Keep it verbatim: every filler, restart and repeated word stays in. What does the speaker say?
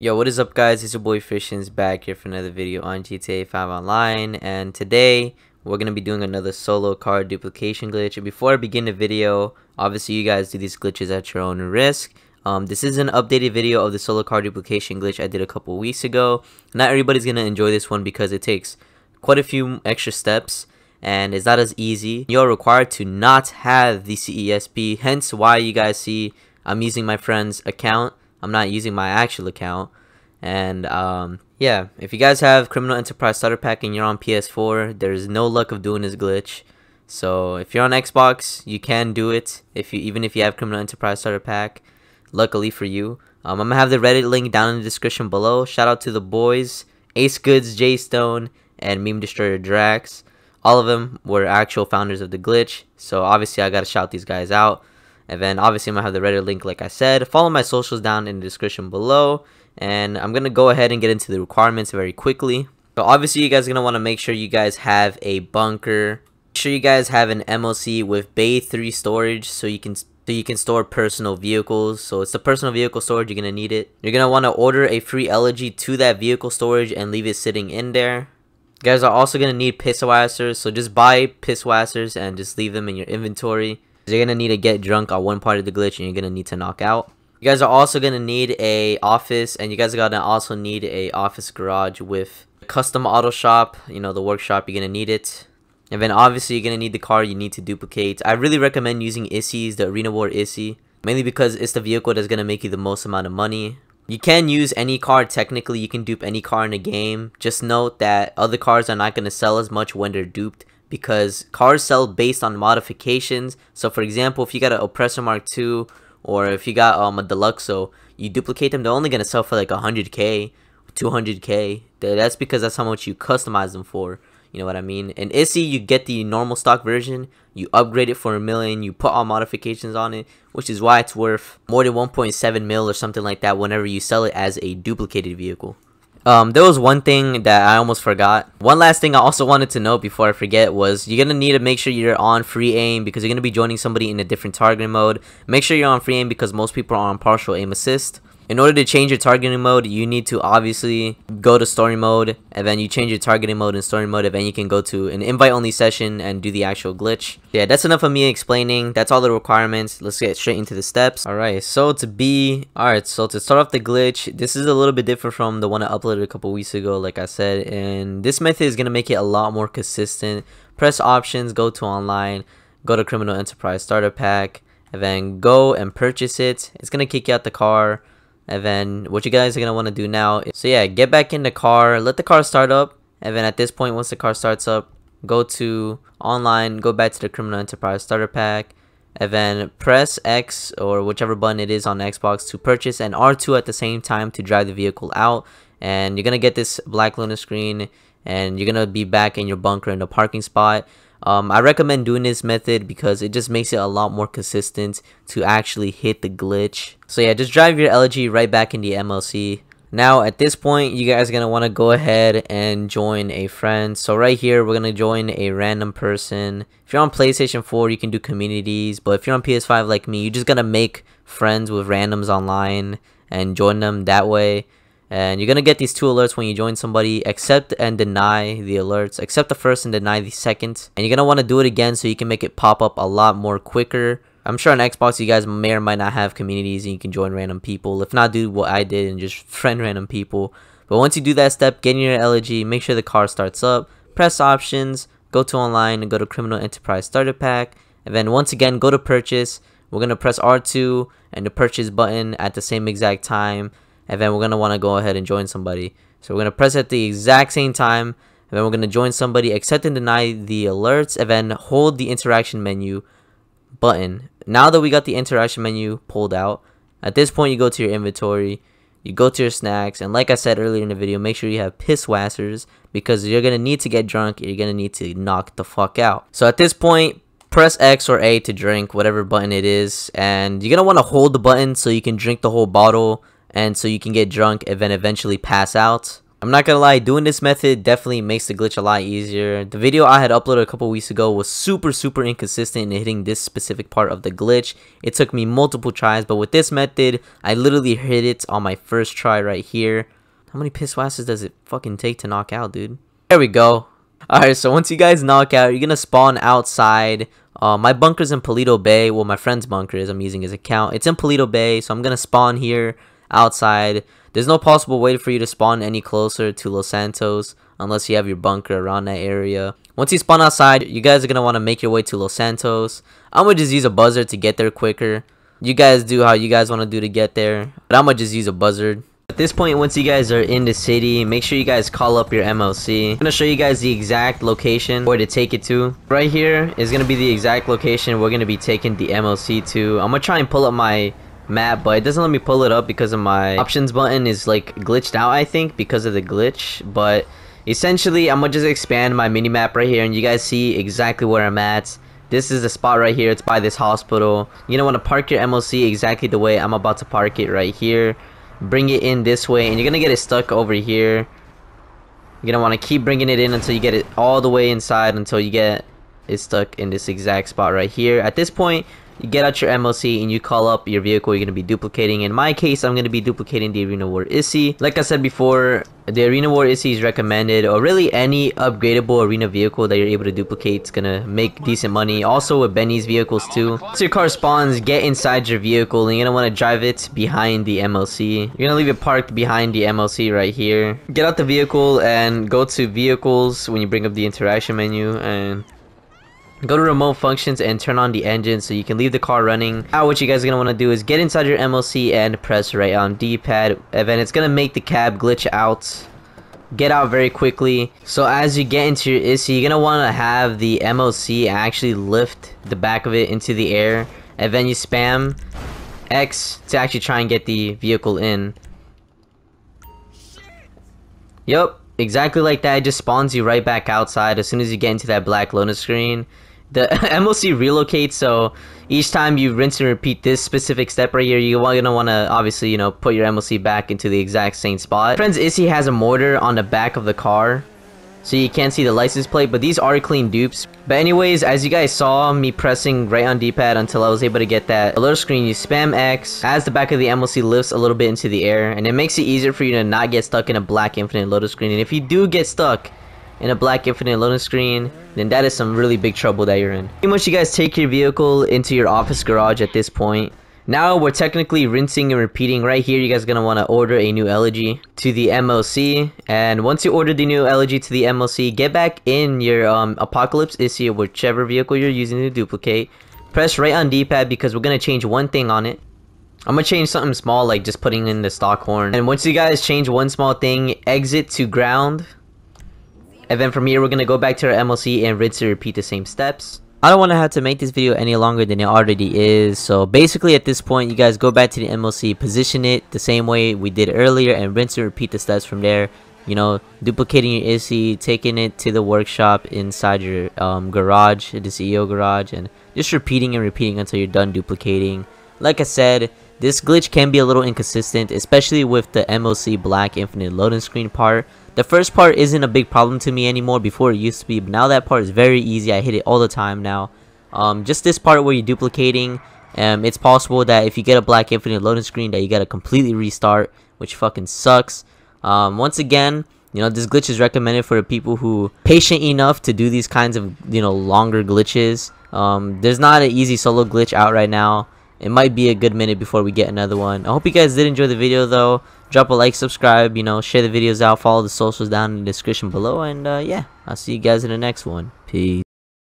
Yo, what is up guys, it's your boy Fishens back here for another video on G T A five Online, and today we're going to be doing another solo card duplication glitch. And before I begin the video, obviously you guys do these glitches at your own risk. Um, this is an updated video of the solo card duplication glitch I did a couple weeks ago. Not everybody's going to enjoy this one because it takes quite a few extra steps and it's not as easy. You're required to not have the C E S P, hence why you guys see I'm using my friend's account. I'm not using my actual account. And um, yeah, if you guys have Criminal Enterprise Starter Pack and you're on P S four, there's no luck of doing this glitch. So if you're on Xbox, you can do it, if you even if you have Criminal Enterprise Starter Pack, luckily for you. Um, I'm going to have the Reddit link down in the description below. Shout out to the boys, AceGoodz, JStone, and Meme Destroyer Drax. All of them were actual founders of the glitch, so obviously I got to shout these guys out. And then obviously I'm going to have the Reddit link like I said. Follow my socials down in the description below. And I'm going to go ahead and get into the requirements very quickly. So obviously you guys are going to want to make sure you guys have a bunker. Make sure you guys have an M O C with bay three storage so you can so you can store personal vehicles. So it's the personal vehicle storage, you're going to need it. You're going to want to order a free elegy to that vehicle storage and leave it sitting in there. You guys are also going to need Pisswassers. So just buy Pisswassers and just leave them in your inventory. You're gonna need to get drunk on one part of the glitch and you're gonna need to knock out. You guys are also gonna need a office, and you guys are gonna also need a office garage with custom auto shop, you know, the workshop. You're gonna need it. And then obviously you're gonna need the car you need to duplicate. I really recommend using Issi's, the Arena War Issi, mainly because it's the vehicle that's gonna make you the most amount of money. You can use any car, technically you can dupe any car in the game. Just note that other cars are not gonna sell as much when they're duped, because cars sell based on modifications. So for example, if you got an Oppressor Mark two or if you got um a Deluxo, you duplicate them, they're only gonna sell for like one hundred K, two hundred K. That's because that's how much you customize them for, you know what I mean. And Issi, you get the normal stock version, you upgrade it for a million, you put all modifications on it, which is why it's worth more than one point seven mil or something like that whenever you sell it as a duplicated vehicle. Um, there was one thing that I almost forgot. One last thing I also wanted to note before I forget was you're going to need to make sure you're on free aim, because you're going to be joining somebody in a different targeting mode. Make sure you're on free aim because most people are on partial aim assist. In order to change your targeting mode, you need to obviously go to story mode, and then you change your targeting mode in story mode, and then you can go to an invite only session and do the actual glitch. Yeah, that's enough of me explaining. That's all the requirements. Let's get straight into the steps. Alright, so to be alright, so to start off the glitch, this is a little bit different from the one I uploaded a couple weeks ago, like I said, and this method is gonna make it a lot more consistent. Press options, go to online, go to Criminal Enterprise Starter Pack, and then go and purchase it. It's gonna kick you out the car. And then what you guys are going to want to do now is, so yeah, get back in the car, let the car start up. And then at this point, once the car starts up, go to online, go back to the Criminal Enterprise Starter Pack. And then press X or whichever button it is on Xbox to purchase, and R two at the same time to drive the vehicle out. And you're going to get this black lunar screen, and you're going to be back in your bunker in the parking spot. Um, I recommend doing this method because it just makes it a lot more consistent to actually hit the glitch. So yeah, just drive your elegy right back in the M L C. Now at this point, you guys are going to want to go ahead and join a friend. So right here, we're going to join a random person. If you're on PlayStation four, you can do communities. But if you're on P S five like me, you're just going to make friends with randoms online and join them that way. And you're going to get these two alerts when you join somebody. Accept and deny the alerts. Accept the first and deny the second. And you're going to want to do it again so you can make it pop up a lot more quicker. I'm sure on Xbox you guys may or might not have communities and you can join random people. If not, do what I did and just friend random people. But once you do that step, get in your elegy. Make sure the car starts up. Press options. Go to online and go to Criminal Enterprise Starter Pack. And then once again, go to purchase. We're going to press R two and the purchase button at the same exact time. And then we're going to want to go ahead and join somebody. So we're going to press at the exact same time. And then we're going to join somebody, accept and deny the alerts. And then hold the interaction menu button. Now that we got the interaction menu pulled out, at this point you go to your inventory. You go to your snacks. And like I said earlier in the video, make sure you have Pisswassers, because you're going to need to get drunk. You're going to need to knock the fuck out. So at this point, press X or A to drink, whatever button it is. And you're going to want to hold the button so you can drink the whole bottle, and so you can get drunk and then eventually pass out. I'm not gonna lie, doing this method definitely makes the glitch a lot easier. The video I had uploaded a couple weeks ago was super super inconsistent in hitting this specific part of the glitch. It took me multiple tries, but with this method, I literally hit it on my first try right here. How many Pisswassers does it fucking take to knock out, dude? There we go. Alright, so once you guys knock out, you're gonna spawn outside. Uh, my bunker's in Polito Bay. Well, my friend's bunker is. I'm using his account. It's in Polito Bay, so I'm gonna spawn here outside. There's no possible way for you to spawn any closer to Los Santos unless you have your bunker around that area. Once you spawn outside, you guys are going to want to make your way to Los Santos. I'm going to just use a buzzer to get there quicker. You guys do how you guys want to do to get there, but I'm going to just use a buzzer. At this point, once you guys are in the city, make sure you guys call up your M O C. I'm going to show you guys the exact location where to take it to. Right here is going to be the exact location we're going to be taking the M O C to. I'm going to try and pull up my map, but it doesn't let me pull it up because of my options button is like glitched out, I think, because of the glitch. But essentially, I'm gonna just expand my mini map right here and you guys see exactly where I'm at. This is the spot right here. It's by this hospital. You don't want to park your M O C exactly the way I'm about to park it right here. Bring it in this way and you're gonna get it stuck over here. You're gonna want to keep bringing it in until you get it all the way inside, until you get it stuck in this exact spot right here. At this point, you get out your M O C and you call up your vehicle you're going to be duplicating. In my case, I'm going to be duplicating the Arena War Issi. Like I said before, the Arena War Issi is recommended, or really any upgradable arena vehicle that you're able to duplicate is going to make decent money. Also with Benny's vehicles too. Once your car spawns, get inside your vehicle and you're going to want to drive it behind the M O C. You're going to leave it parked behind the M O C right here. Get out the vehicle and go to vehicles when you bring up the interaction menu and go to remote functions and turn on the engine so you can leave the car running. Now what you guys are going to want to do is get inside your M O C and press right on D pad, and then it's going to make the cab glitch out. Get out very quickly. So as you get into your Issi, you're going to want to have the M O C actually lift the back of it into the air, and then you spam X to actually try and get the vehicle in. Yup, exactly like that. It just spawns you right back outside as soon as you get into that black loading screen. The M O C relocates, so each time you rinse and repeat this specific step right here, you're going to want to, obviously, you know, put your M O C back into the exact same spot. Friends, Issi has a mortar on the back of the car, so you can't see the license plate, but these are clean dupes. But anyways, as you guys saw me pressing right on D pad until I was able to get that alert screen, you spam X as the back of the M O C lifts a little bit into the air, and it makes it easier for you to not get stuck in a black infinite loading screen. And if you do get stuck in a black infinite loading screen, then that is some really big trouble that you're in. Pretty much you guys take your vehicle into your office garage at this point. Now we're technically rinsing and repeating right here. You guys are going to want to order a new elegy to the M O C, and once you order the new elegy to the M O C, get back in your um, Apocalypse Issi or whichever vehicle you're using to duplicate. Press right on D pad because we're going to change one thing on it. I'm going to change something small, like just putting in the stock horn. And once you guys change one small thing, exit to ground. And then from here, we're going to go back to our M O C and rinse and repeat the same steps. I don't want to have to make this video any longer than it already is. So basically at this point, you guys go back to the M O C, position it the same way we did earlier, and rinse and repeat the steps from there. You know, duplicating your Issi, taking it to the workshop inside your um, garage, the C E O garage, and just repeating and repeating until you're done duplicating. Like I said, this glitch can be a little inconsistent, especially with the M O C black infinite loading screen part. The first part isn't a big problem to me anymore. Before it used to be, but now that part is very easy. I hit it all the time now. Um, just this part where you're duplicating, um, it's possible that if you get a black infinite loading screen that you gotta completely restart, which fucking sucks. Um, once again, you know, this glitch is recommended for the people who are patient enough to do these kinds of, you know, longer glitches. Um, there's not an easy solo glitch out right now. It might be a good minute before we get another one. I hope you guys did enjoy the video though. Drop a like, subscribe, you know, share the videos out, follow the socials down in the description below, and uh, yeah, I'll see you guys in the next one. Peace.